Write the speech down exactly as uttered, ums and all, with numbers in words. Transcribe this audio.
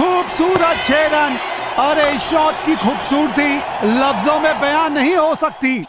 खूबसूरत छह रन और इस शॉट की खूबसूरती लफ्जों में बयान नहीं हो सकती।